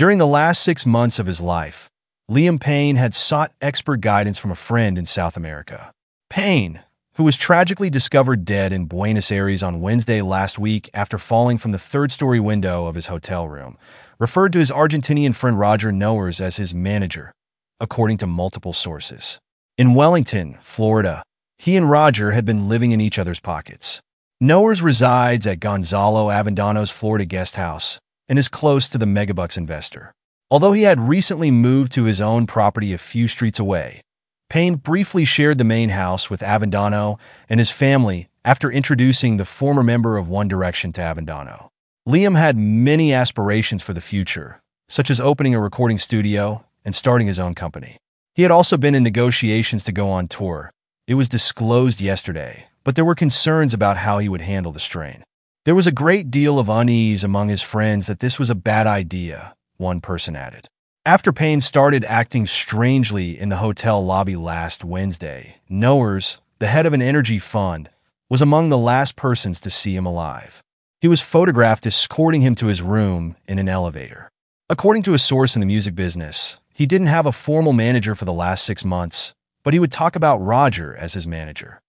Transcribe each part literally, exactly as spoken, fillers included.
During the last six months of his life, Liam Payne had sought expert guidance from a friend in South America. Payne, who was tragically discovered dead in Buenos Aires on Wednesday last week after falling from the third-story window of his hotel room, referred to his Argentinian friend Roger Nores as his manager, according to multiple sources. In Wellington, Florida, he and Roger had been living in each other's pockets. Nores resides at Gonzalo Avendano's Florida guest house and is close to the Megabucks investor. Although he had recently moved to his own property a few streets away, Payne briefly shared the main house with Avendano and his family after introducing the former member of One Direction to Avendano. Liam had many aspirations for the future, such as opening a recording studio and starting his own company. He had also been in negotiations to go on tour. It was disclosed yesterday, but there were concerns about how he would handle the strain. There was a great deal of unease among his friends that this was a bad idea, one person added. After Payne started acting strangely in the hotel lobby last Wednesday, Nores, the head of an energy fund, was among the last persons to see him alive. He was photographed escorting him to his room in an elevator. According to a source in the music business, he didn't have a formal manager for the last six months, but he would talk about Roger as his manager.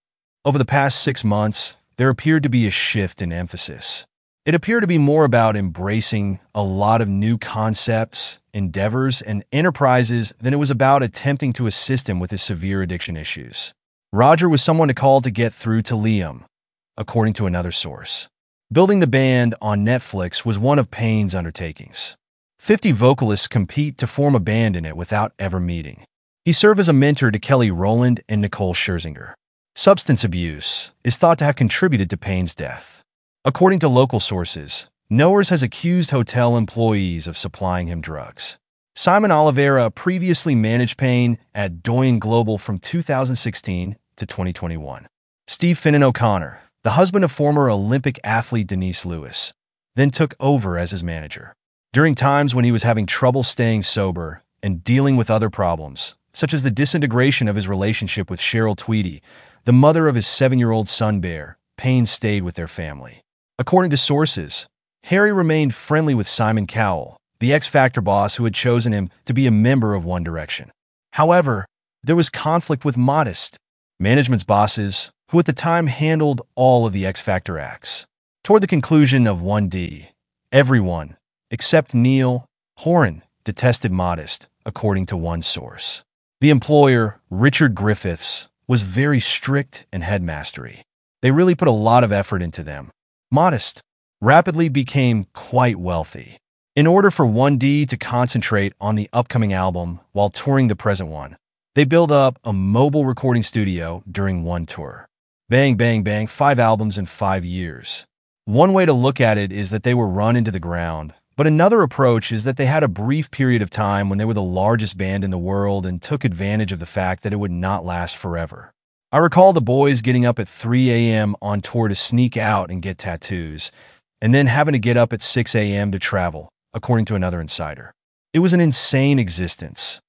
Over the past six months, there appeared to be a shift in emphasis. It appeared to be more about embracing a lot of new concepts, endeavors, and enterprises than it was about attempting to assist him with his severe addiction issues. Roger was someone to call to get through to Liam, according to another source. Building the Band on Netflix was one of Payne's undertakings. fifty vocalists compete to form a band in it without ever meeting. He served as a mentor to Kelly Rowland and Nicole Scherzinger. Substance abuse is thought to have contributed to Payne's death. According to local sources, Nores has accused hotel employees of supplying him drugs. Simon Oliveira previously managed Payne at Doyen Global from two thousand sixteen to twenty twenty-one. Steve Finnan O'Connor, the husband of former Olympic athlete Denise Lewis, then took over as his manager. During times when he was having trouble staying sober and dealing with other problems, such as the disintegration of his relationship with Cheryl Tweedy, the mother of his seven-year-old son Bear, Payne stayed with their family. According to sources, Harry remained friendly with Simon Cowell, the X Factor boss who had chosen him to be a member of One Direction. However, there was conflict with Modest management's bosses, who at the time handled all of the X Factor acts. Toward the conclusion of one D, everyone, except Neil Horan, detested Modest, according to one source. The employer, Richard Griffiths, was very strict and headmastery. They really put a lot of effort into them. Modest rapidly became quite wealthy. In order for one D to concentrate on the upcoming album while touring the present one, they built up a mobile recording studio during one tour. Bang, bang, bang, five albums in five years. One way to look at it is that they were run into the ground, but another approach is that they had a brief period of time when they were the largest band in the world and took advantage of the fact that it would not last forever. I recall the boys getting up at three A M on tour to sneak out and get tattoos, and then having to get up at six A M to travel, according to another insider. It was an insane existence.